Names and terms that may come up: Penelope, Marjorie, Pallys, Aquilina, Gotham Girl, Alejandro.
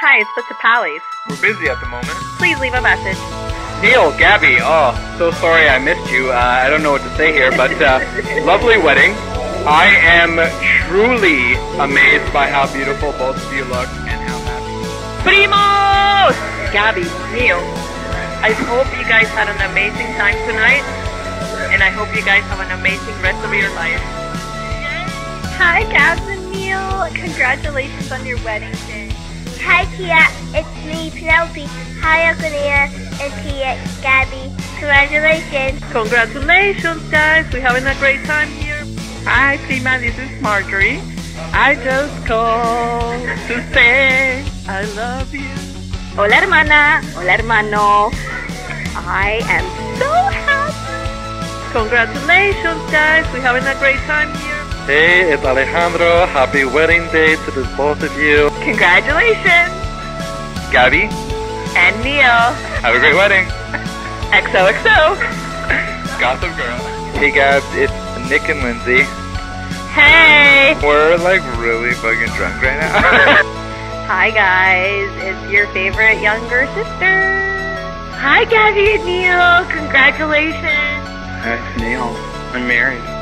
Hi, it's Mr. Pallys. We're busy at the moment. Please leave a message. Neil, Gabby, oh, so sorry I missed you. I don't know what to say here, but lovely wedding. I am truly amazed by how beautiful both of you look and how happy. Primo! Gabby, Neil, I hope you guys had an amazing time tonight, and I hope you guys have an amazing rest of your life. Hi, Gabby and Neil. Congratulations on your wedding day. Hi, Tia. It's me, Penelope. Hi, Aquilina. And Tia, Gabby. Congratulations. Congratulations, guys. We're having a great time here. Hi, Prima. This is Marjorie. I just called to say I love you. Hola, hermana. Hola, hermano. I am so happy. Congratulations, guys. We're having a great time here. Hey, it's Alejandro. Happy wedding day to the both of you. Congratulations. Gabby. And Neil. Have a great wedding. XOXO. Gotham Girl. Hey, Gab, it's Nick and Lindsay. Hey. We're like really fucking drunk right now. Hi, guys. It's your favorite younger sister. Hi, Gabby and Neil. Congratulations. Hi, Neil. I'm married.